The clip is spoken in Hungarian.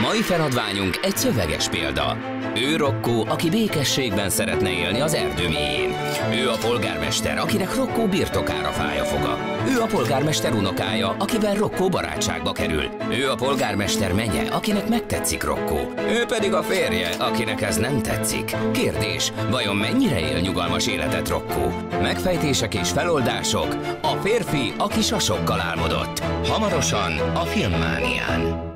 Mai feladványunk egy szöveges példa. Ő Rocco, aki békességben szeretne élni az erdő mélyén. Ő a polgármester, akinek Rocco birtokára fáj a foga. Ő a polgármester unokája, akivel Rocco barátságba kerül. Ő a polgármester menye, akinek megtetszik Rocco. Ő pedig a férje, akinek ez nem tetszik. Kérdés, vajon mennyire él nyugalmas életet Rocco? Megfejtések és feloldások. A férfi, aki sasokkal álmodott. Hamarosan a FilmMánián.